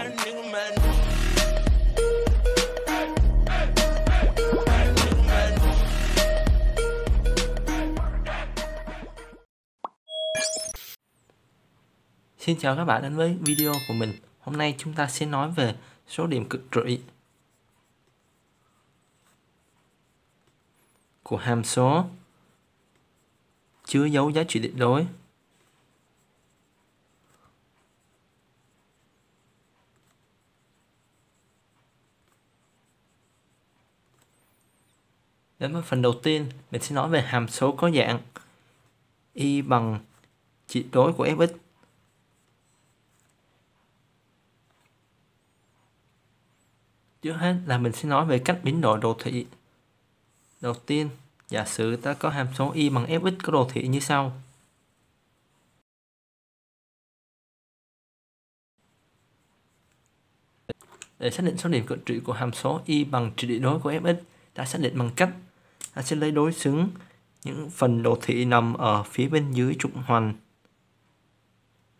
Xin chào các bạn đến với video của mình. Hôm nay chúng ta sẽ nói về số điểm cực trị của hàm số chứa dấu giá trị tuyệt đối . Đến với phần đầu tiên, mình sẽ nói về hàm số có dạng y bằng trị đối của fx. Trước hết là mình sẽ nói về cách biến đổi đồ thị. Đầu tiên, giả sử ta có hàm số y bằng fx có đồ thị như sau. Để xác định số điểm cực trị của hàm số y bằng trị đối của fx, ta xác định bằng cách ta sẽ lấy đối xứng những phần đồ thị nằm ở phía bên dưới trục hoành,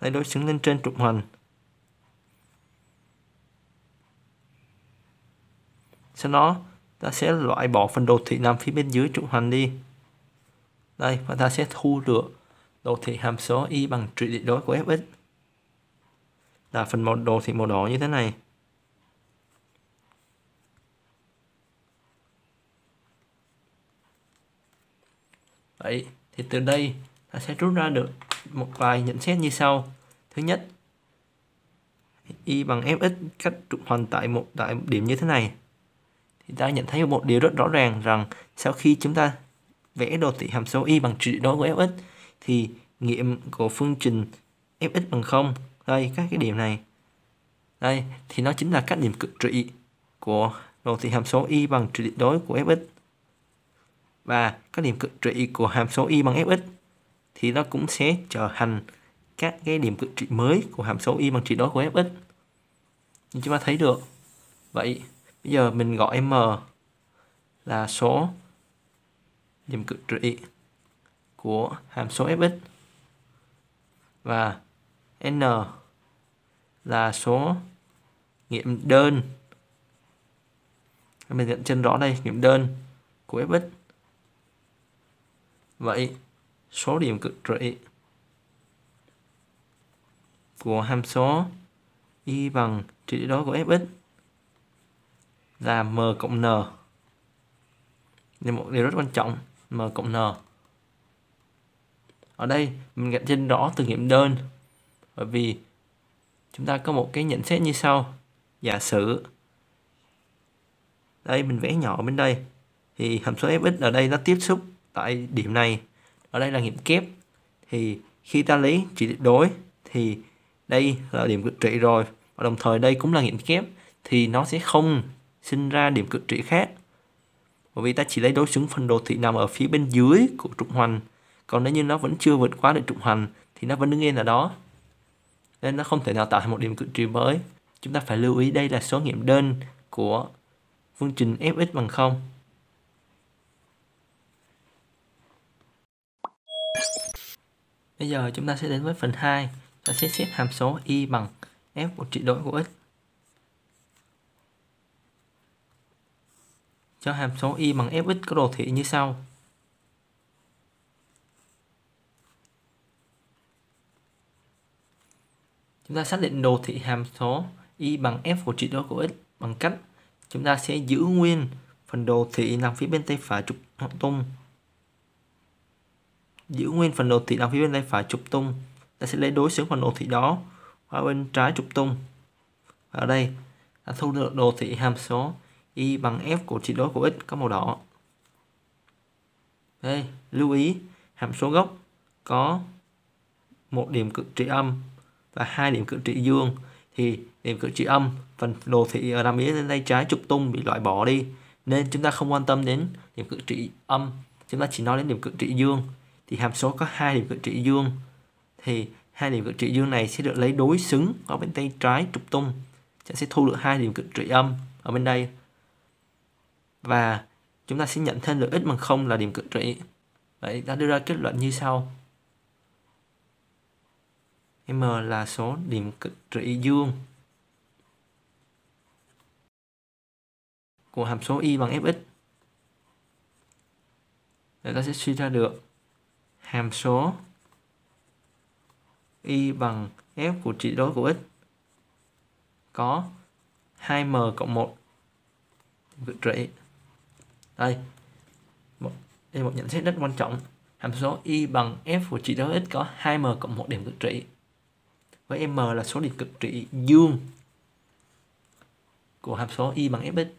lấy đối xứng lên trên trục hoành, sau đó ta sẽ loại bỏ phần đồ thị nằm phía bên dưới trục hoành đi đây, và ta sẽ thu được đồ thị hàm số y bằng trị đối của fx là phần một đồ thị màu đỏ như thế này. Vậy thì từ đây ta sẽ rút ra được một vài nhận xét như sau. Thứ nhất, y bằng fx cách trục hoành tại một điểm như thế này, thì ta nhận thấy một điều rất rõ ràng rằng sau khi chúng ta vẽ đồ thị hàm số y bằng trị đối của fx thì nghiệm của phương trình fx bằng 0 đây, các cái điểm này đây, thì nó chính là các điểm cực trị của đồ thị hàm số y bằng trị đối của fx. Và các điểm cực trị của hàm số y bằng fx thì nó cũng sẽ trở thành các cái điểm cực trị mới của hàm số y bằng trị đối của fx như chúng ta thấy được. Vậy bây giờ mình gọi m là số điểm cực trị của hàm số fx và n là số nghiệm đơn, mình nhận trên rõ đây, nghiệm đơn của fx. Vậy số điểm cực trị của hàm số y bằng trị đối của fx là m cộng n. Nên một điều rất quan trọng, m cộng n. Ở đây mình gạch trên rõ từ nghiệm đơn, bởi vì chúng ta có một cái nhận xét như sau. Giả sử đây mình vẽ nhỏ bên đây thì hàm số fx ở đây nó tiếp xúc tại điểm này, ở đây là nghiệm kép, thì khi ta lấy trị tuyệt đối thì đây là điểm cực trị rồi, và đồng thời đây cũng là nghiệm kép thì nó sẽ không sinh ra điểm cực trị khác, bởi vì ta chỉ lấy đối xứng phần đồ thị nằm ở phía bên dưới của trục hoành, còn nếu như nó vẫn chưa vượt quá được trục hoành thì nó vẫn đứng yên ở đó, nên nó không thể nào tạo thành một điểm cực trị mới. Chúng ta phải lưu ý đây là số nghiệm đơn của phương trình fx bằng 0. Bây giờ chúng ta sẽ đến với phần 2, ta sẽ xếp hàm số y bằng f của trị đối của x. Cho hàm số y bằng fx có đồ thị như sau. Chúng ta xác định đồ thị hàm số y bằng f của trị đối của x bằng cách chúng ta sẽ giữ nguyên phần đồ thị nằm phía bên tay phải trục tung. Ta sẽ lấy đối xứng phần đồ thị đó qua bên trái trục tung. Và ở đây ta thu được đồ thị hàm số y bằng f của trị đối của x có màu đỏ. Đây, lưu ý hàm số gốc có một điểm cực trị âm và hai điểm cực trị dương, thì điểm cực trị âm phần đồ thị ở nằm phía bên tay trái trục tung bị loại bỏ đi, nên chúng ta không quan tâm đến điểm cực trị âm, chúng ta chỉ nói đến điểm cực trị dương. Thì hàm số có hai điểm cực trị dương, thì hai điểm cực trị dương này sẽ được lấy đối xứng ở bên tay trái trục tung, ta sẽ thu được hai điểm cực trị âm ở bên đây, và chúng ta sẽ nhận thêm được x bằng 0 là điểm cực trị. Vậy ta đưa ra kết luận như sau: m là số điểm cực trị dương của hàm số y bằng fx. Để ta sẽ suy ra được hàm số y bằng f của trị đối của x có 2m cộng 1 vượt trị. Đây, đây một nhận xét rất quan trọng. Hàm số y bằng f của trị đối x có 2m cộng 1 điểm cực trị. Với m là số điểm cực trị dương của hàm số y bằng fx.